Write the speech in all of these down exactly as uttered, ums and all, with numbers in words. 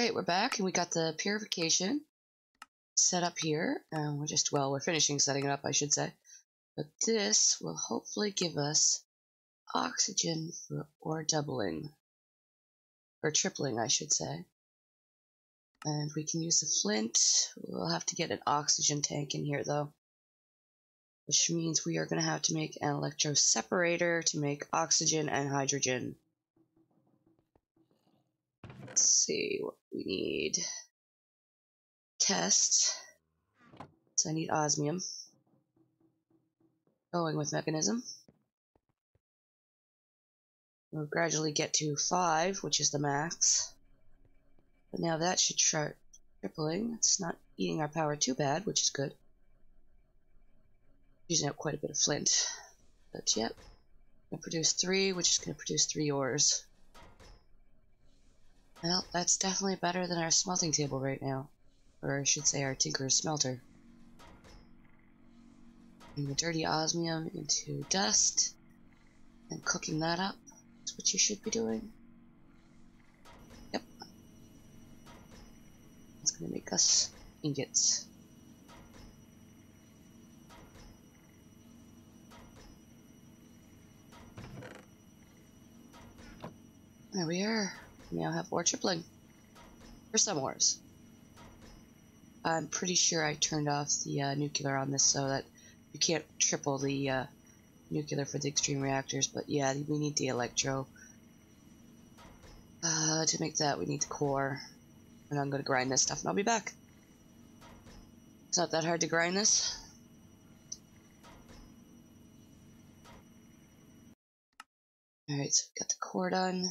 Alright, we're back and we got the purification set up here. Um, we're just, well, we're finishing setting it up, I should say. But this will hopefully give us oxygen for ore doubling. Or tripling, I should say. And we can use the flint. We'll have to get an oxygen tank in here, though. Which means we are going to have to make an electro separator to make oxygen and hydrogen. Let's see what we need. Test. So I need osmium. Going with mechanism. We'll gradually get to five, which is the max. But now that should start tripling. It's not eating our power too bad, which is good. Using up quite a bit of flint. But yep. I'm gonna produce three, which is gonna produce three ores. Well, that's definitely better than our smelting table right now. Or I should say our tinker smelter. And the dirty osmium into dust. And cooking that up. That's what you should be doing. Yep. It's gonna make us ingots. There we are. We now have ore tripling. For some ores. I'm pretty sure I turned off the uh, nuclear on this so that you can't triple the uh, nuclear for the extreme reactors, but yeah, we need the electro. Uh, to make that, we need the core. And I'm gonna grind this stuff and I'll be back. It's not that hard to grind this. Alright, so we've got the core done.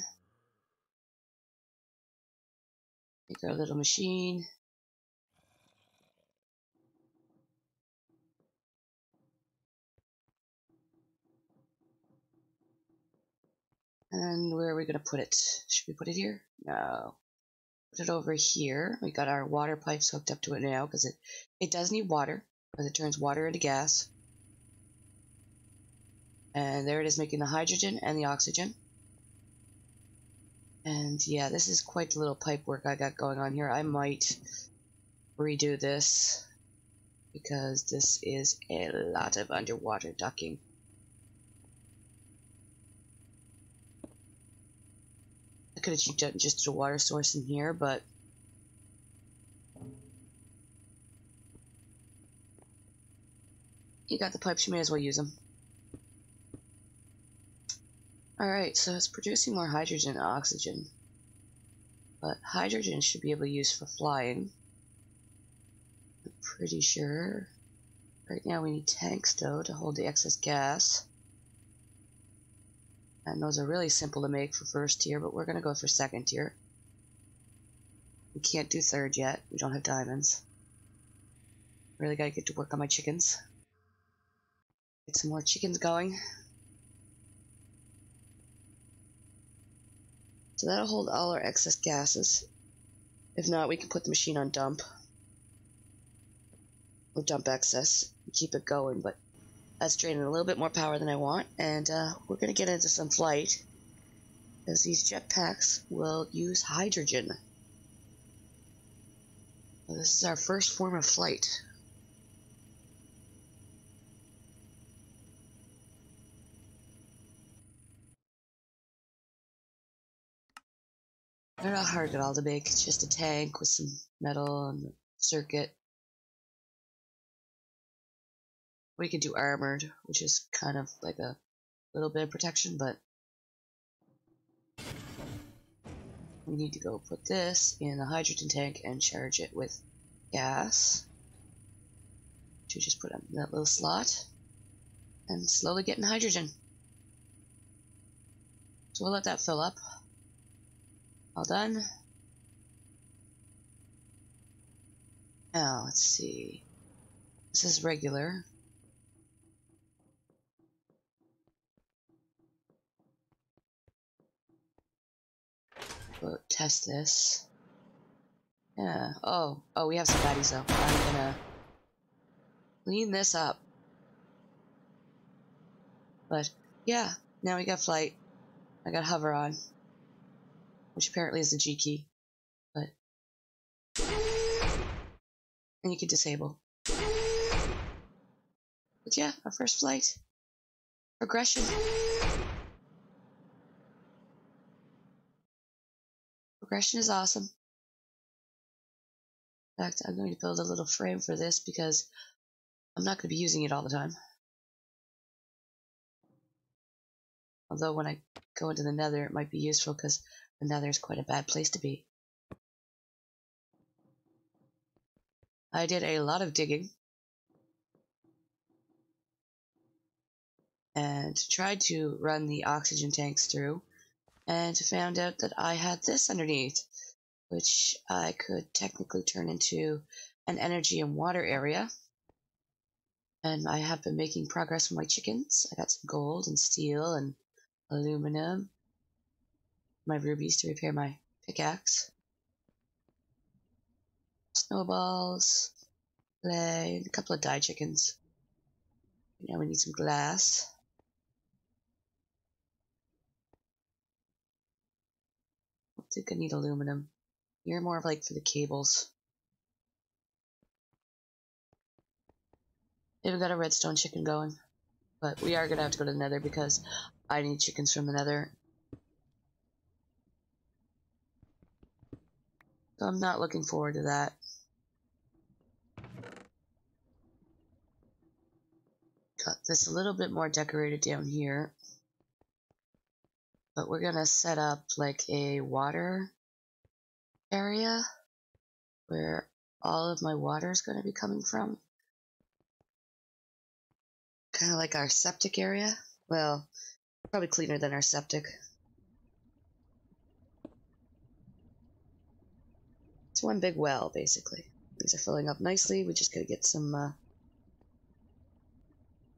Make our little machine. And where are we going to put it? Should we put it here? No. Put it over here. We got our water pipes hooked up to it now because it, it does need water because it turns water into gas. And there it is making the hydrogen and the oxygen. And yeah, this is quite the little pipe work I got going on here. I might redo this because this is a lot of underwater ducking. I could have done just a water source in here, but you got the pipes, you may as well use them. Alright, so it's producing more hydrogen and oxygen. But hydrogen should be able to use for flying. I'm pretty sure. Right now we need tanks, though, to hold the excess gas. And those are really simple to make for first tier, but we're going to go for second tier. We can't do third yet. We don't have diamonds. Really got to get to work on my chickens. Get some more chickens going. So that'll hold all our excess gases. If not, we can put the machine on dump. Or dump excess and keep it going, but that's draining a little bit more power than I want, and uh, we're going to get into some flight, because these jetpacks will use hydrogen. So this is our first form of flight. They're not hard at all to make, it's just a tank with some metal and a circuit. We could do armored, which is kind of like a little bit of protection, but we need to go put this in the hydrogen tank and charge it with gas. To just put it in that little slot and slowly getting hydrogen. So we'll let that fill up. All done. Now let's see. This is regular. We'll test this. Yeah. Oh. Oh, we have some baddies though. I'm gonna clean this up. But yeah, now we got flight. I got hover on, which apparently is the G key. But and you can disable. But yeah, our first flight. Progression. Progression is awesome. In fact, I'm going to build a little frame for this because I'm not going to be using it all the time. Although when I go into the nether, it might be useful because the nether is quite a bad place to be. I did a lot of digging and tried to run the oxygen tanks through and found out that I had this underneath, which I could technically turn into an energy and water area. And I have been making progress with my chickens. I got some gold and steel and aluminum, my rubies to repair my pickaxe, snowballs, clay, and a couple of dye chickens. Now we need some glass. I think I need aluminum. You're more of like for the cables. They've got a redstone chicken going, but we are gonna have to go to the nether because I need chickens from the nether. So I'm not looking forward to that. Got this a little bit more decorated down here. But we're gonna set up like a water area where all of my water is gonna be coming from. Kind of like our septic area. Well, probably cleaner than our septic. It's one big well, basically. These are filling up nicely. We just gotta get some uh,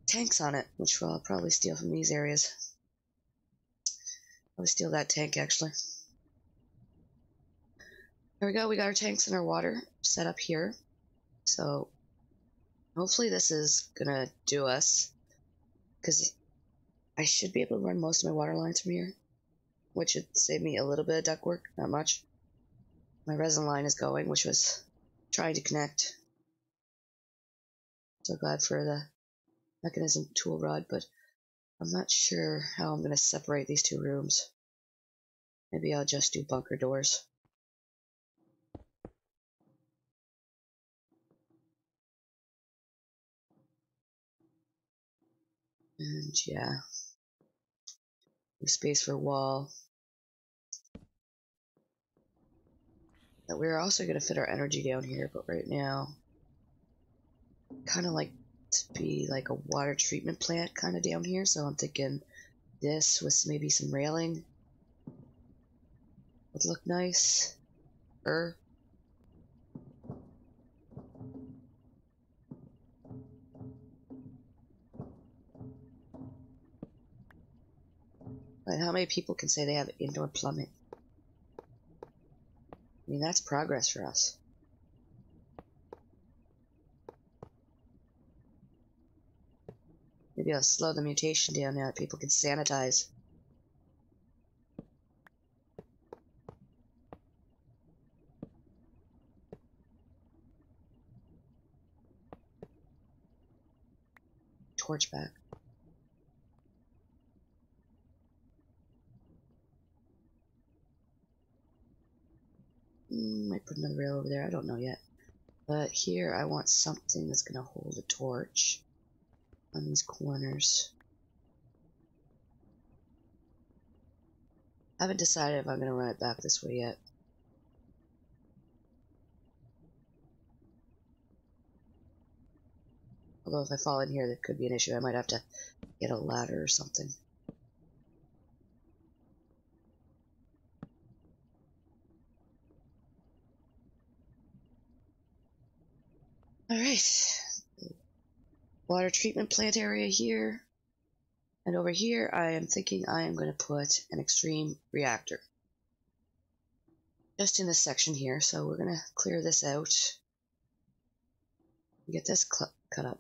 tanks on it, which we'll probably steal from these areas. I'll steal that tank, actually. There we go. We got our tanks and our water set up here. So hopefully this is gonna do us, because I should be able to run most of my water lines from here, which should save me a little bit of duct work, not much. My resin line is going, which was trying to connect. So glad for the mechanism tool rod, but I'm not sure how I'm gonna separate these two rooms. Maybe I'll just do bunker doors. And yeah, space for wall. That we're also gonna fit our energy down here, but right now, kind of like to be like a water treatment plant kind of down here. So I'm thinking this with maybe some railing would look nice. Er. But how many people can say they have indoor plumbing? I mean, that's progress for us. Maybe I'll slow the mutation down now that people can sanitize. Torch back. Might put another rail over there, I don't know yet. But here I want something that's gonna hold a torch on these corners. I haven't decided if I'm gonna run it back this way yet. Although if I fall in here, that could be an issue. I might have to get a ladder or something. Alright, water treatment plant area here, and over here I am thinking I am going to put an extreme reactor, just in this section here, so we're going to clear this out, and get this cut up.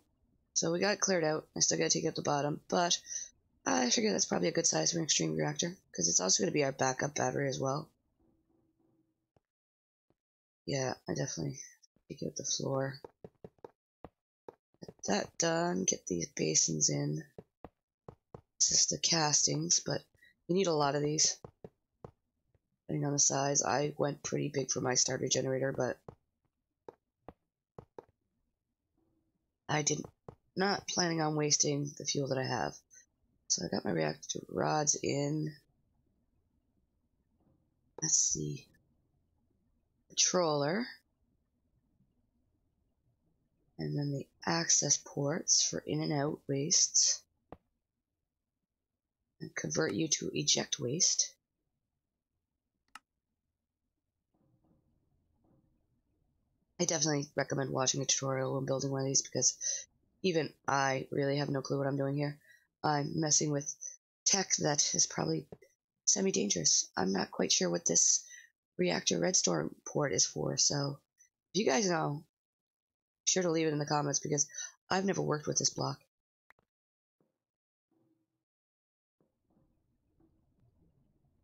So we got it cleared out, I still got to take out the bottom, but I figure that's probably a good size for an extreme reactor, because it's also going to be our backup battery as well. Yeah, I definitely Take out the floor. Get that done. Get these basins in. This is the castings, but you need a lot of these. Depending on the size. I went pretty big for my starter generator, but I didn't. Not planning on wasting the fuel that I have. So I got my reactor rods in. Let's see. Controller. And then the access ports for in and out wastes. And convert you to eject waste. I definitely recommend watching a tutorial when building one of these, because even I really have no clue what I'm doing here. I'm messing with tech that is probably semi-dangerous. I'm not quite sure what this reactor redstone port is for, so if you guys know, be sure to leave it in the comments, because I've never worked with this block.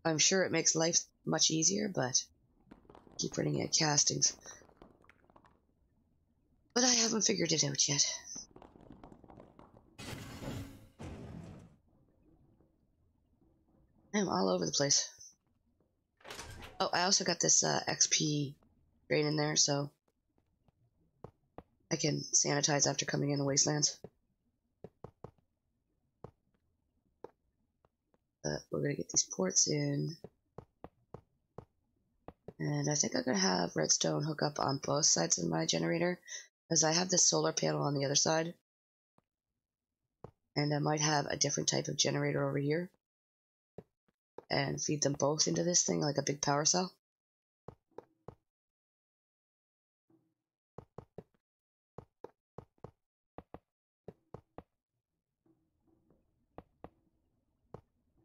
I'm sure it makes life much easier, but keep running at castings. But I haven't figured it out yet. I'm all over the place. Oh, I also got this uh, X P drain in there, so I can sanitize after coming in the wastelands. But we're gonna get these ports in. And I think I'm gonna have redstone hook up on both sides of my generator, because I have this solar panel on the other side. And I might have a different type of generator over here. And feed them both into this thing like a big power cell.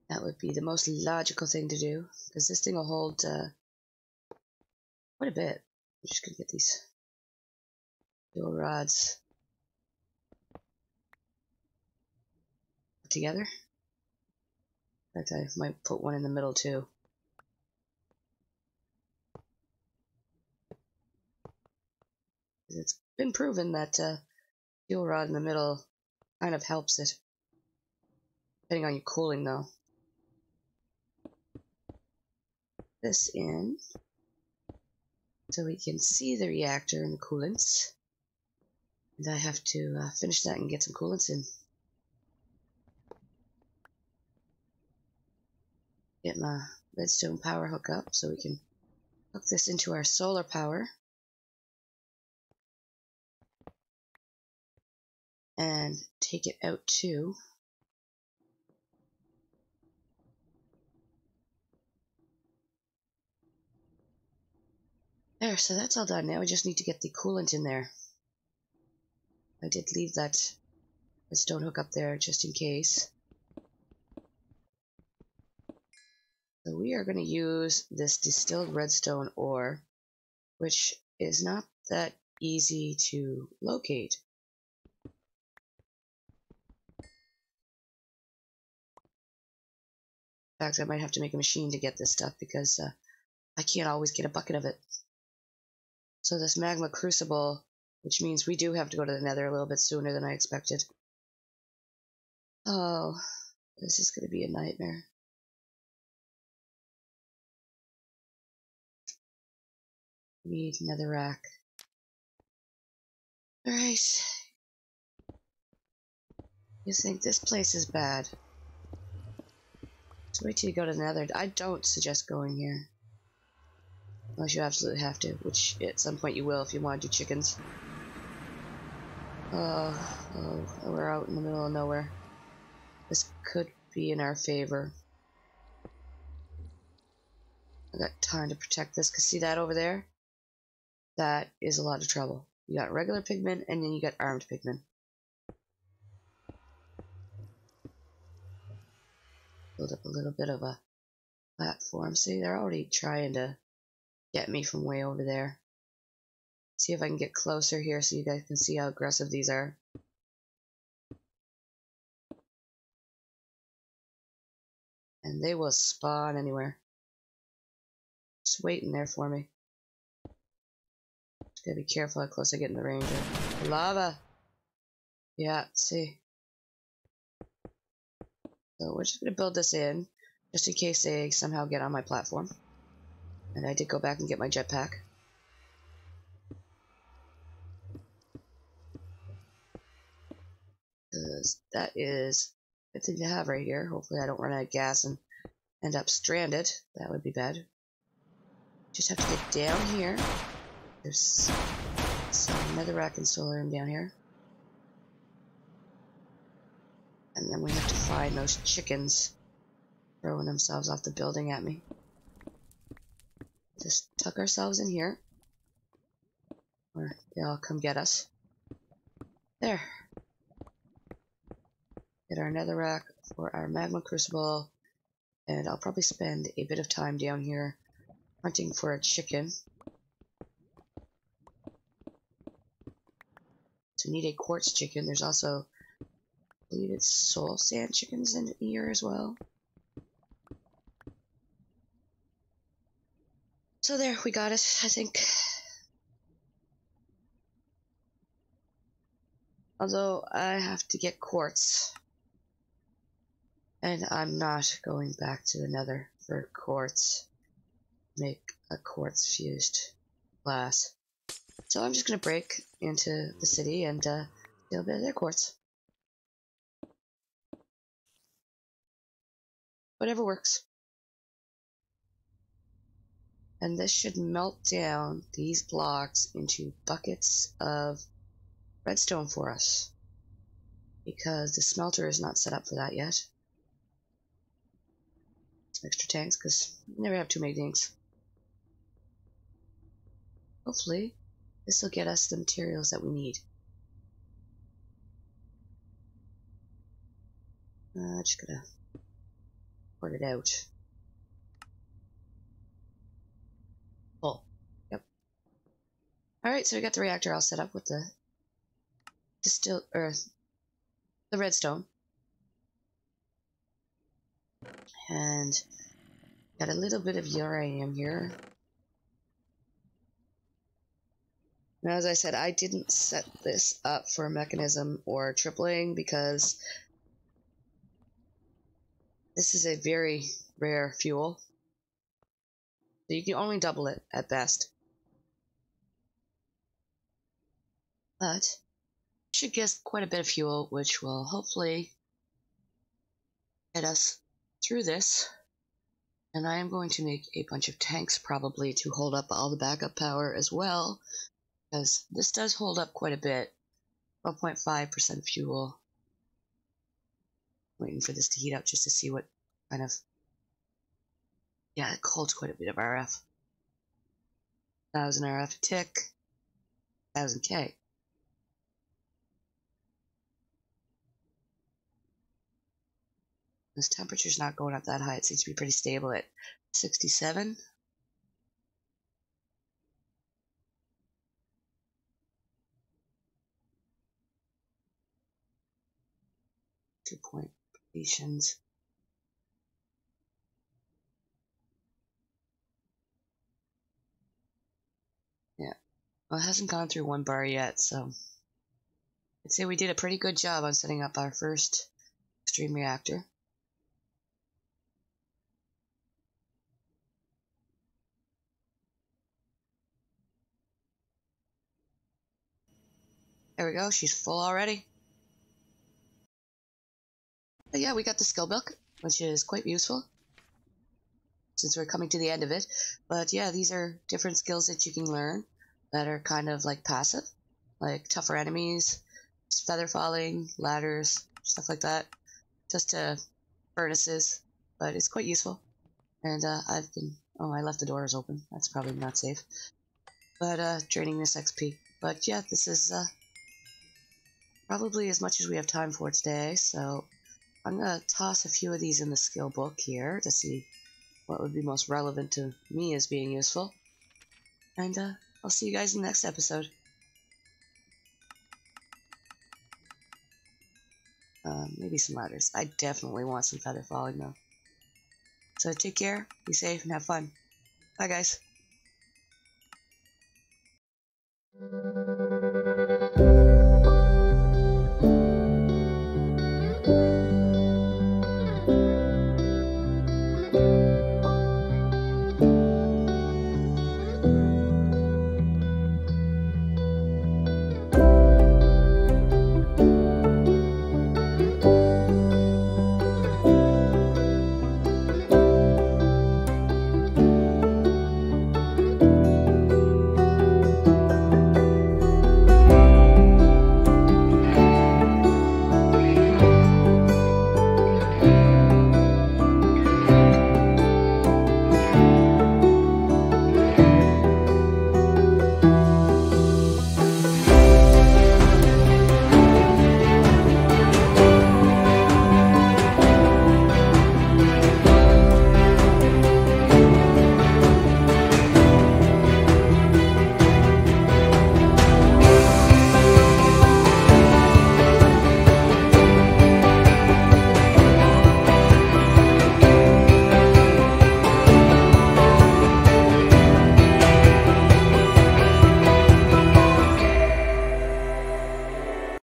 That would be the most logical thing to do, because this thing will hold uh, quite a bit. I'm just gonna get these fuel rods put together. In fact, I might put one in the middle too. It's been proven that uh, fuel rod in the middle kind of helps it. Depending on your cooling though. This in. So we can see the reactor and the coolants. And I have to uh, finish that and get some coolants in. Get my redstone power hook up so we can hook this into our solar power. And take it out too. There, so that's all done. Now we just need to get the coolant in there. I did leave that redstone hook up there just in case. So we are going to use this distilled redstone ore, which is not that easy to locate. In fact, I might have to make a machine to get this stuff, because uh, I can't always get a bucket of it. So this magma crucible, which means we do have to go to the nether a little bit sooner than I expected. Oh, this is going to be a nightmare. Need nether rack. Alright. You think this place is bad. So wait till you go to the nether. I don't suggest going here. Unless you absolutely have to, which at some point you will if you want to do chickens. Uh, oh, we're out in the middle of nowhere. This could be in our favor. I got time to protect this, because see that over there? That is a lot of trouble. You got regular pigmen, and then you got armed pigmen. Build up a little bit of a platform. See, they're already trying to get me from way over there. See if I can get closer here so you guys can see how aggressive these are. And they will spawn anywhere. Just waiting there for me. Just gotta be careful how close I get in the ranger. Lava! Yeah, see. So we're just gonna build this in, just in case they somehow get on my platform. And I did go back and get my jetpack. Because that is a good thing to have right here. Hopefully I don't run out of gas and end up stranded. That would be bad. Just have to get down here. There's some nether rack and solarium down here. And then we have to find those chickens throwing themselves off the building at me. Just tuck ourselves in here. Or they'll come get us. There. Get our nether rack for our magma crucible. And I'll probably spend a bit of time down here hunting for a chicken. So we need a quartz chicken. There's also, I believe it's soul sand chickens in here as well. So there, we got it, I think. Although I have to get quartz. And I'm not going back to the nether for quartz. Make a quartz fused glass. So I'm just going to break into the city and uh, steal a bit of their quartz. Whatever works. And this should melt down these blocks into buckets of redstone for us. Because the smelter is not set up for that yet. Some extra tanks, because we never have too many tanks. Hopefully, this will get us the materials that we need. I'm uh, just gonna port it out. Full. Yep. Alright, so we got the reactor all set up with the distilled earth, the redstone. And got a little bit of uranium here. Now, as I said, I didn't set this up for a mechanism or tripling because this is a very rare fuel. So you can only double it at best. But it should get quite a bit of fuel, which will hopefully get us through this. And I am going to make a bunch of tanks probably to hold up all the backup power as well. Because this does hold up quite a bit. twelve point five percent fuel. Waiting for this to heat up just to see what kind of... Yeah, it holds quite a bit of R F. one thousand R F a tick. one thousand K. This temperature's not going up that high. It seems to be pretty stable at sixty-seven. Two-point completions. Yeah. Well, it hasn't gone through one bar yet, so I'd say we did a pretty good job on setting up our first extreme reactor. There we go. She's full already. But yeah, we got the skill book, which is quite useful since we're coming to the end of it. But yeah, these are different skills that you can learn that are kind of like passive, like tougher enemies, feather falling, ladders, stuff like that, just to furnaces. But it's quite useful. And uh, I've been, oh, I left the doors open. That's probably not safe. But uh, draining this X P. But yeah, this is uh, probably as much as we have time for today, so I'm going to toss a few of these in the skill book here to see what would be most relevant to me as being useful. And uh, I'll see you guys in the next episode. Uh, maybe some ladders. I definitely want some feather falling though. So take care, be safe, and have fun. Bye guys.